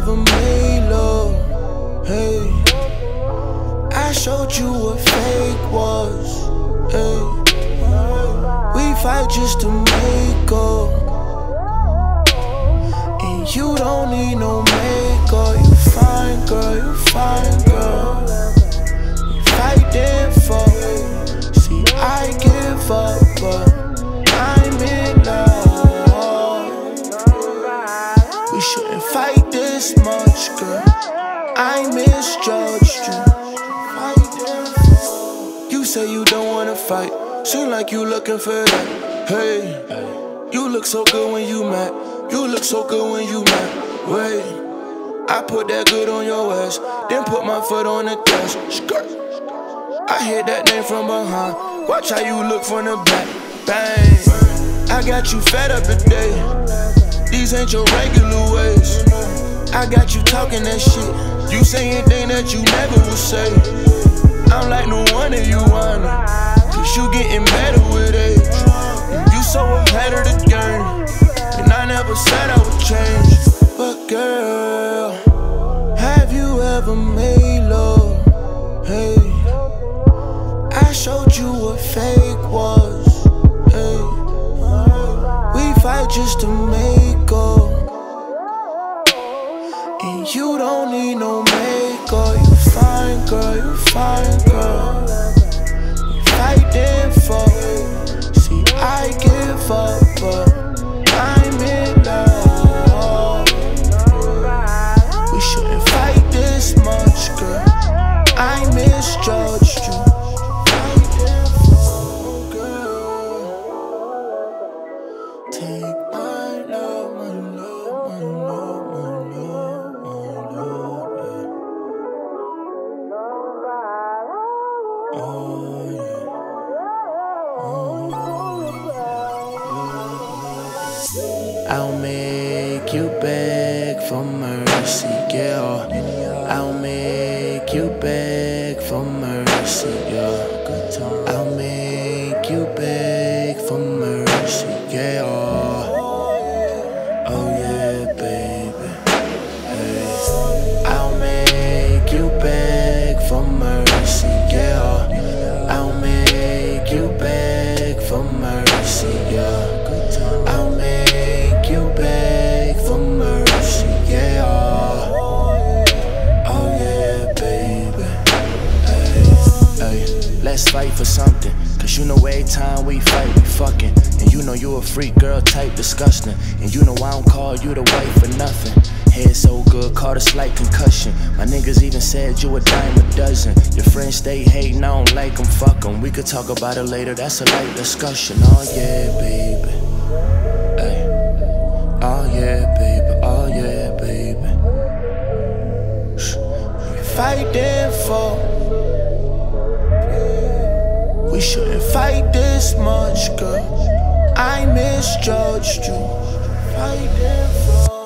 never made love, hey. I showed you what fake was, hey. We fight just to make up, and you don't need no makeup. You fine, girl, you fine, girl. You fighting for it. See, I give up, but I'm in love. We shouldn't fight this much, girl. I misjudged you. You say you don't wanna fight. Seem like you looking for that. Hey, you look so good when you mad. You look so good when you mad. Wait, I put that good on your ass, then put my foot on the dash. Skirt. I hear that name from behind. Watch how you look from the back. Bang. I got you fed up today. These ain't your regular ways. I got you talking that shit. You saying things that you never would say. I'm like no wonder you wanna. You getting better with age. You so ahead of the game, and I never said I would change. But girl, have you ever made love? Hey, I showed you what fake was. Hey, we fight just to make up, and you don't need no makeup. You fine, girl. You fine, girl. Fighting for it. See, I give up, but I'm in love. We shouldn't fight this much, girl. I misjudged you. Oh, girl, take my love, my love, my love, my love, my love. Oh, yeah. I'll make you beg for mercy, girl. I'll make you beg for mercy, girl. I'll make you beg for mercy, girl. Oh yeah, baby. Hey. I'll make you beg for mercy, girl. I'll make you beg for mercy, girl. Let's fight for something, cause you know every time we fight, we fucking. And you know you a freak girl type, disgusting. And you know I don't call you the wife for nothing. Head so good, caught a slight concussion. My niggas even said you a dime a dozen. Your friends they hatin', I don't like them, fuck them. We could talk about it later, that's a light discussion. Oh yeah, baby. Ay. Oh yeah, baby, oh yeah, baby. Shh. Fightin' for. We shouldn't fight this much, girl. I misjudged you. Fighting for.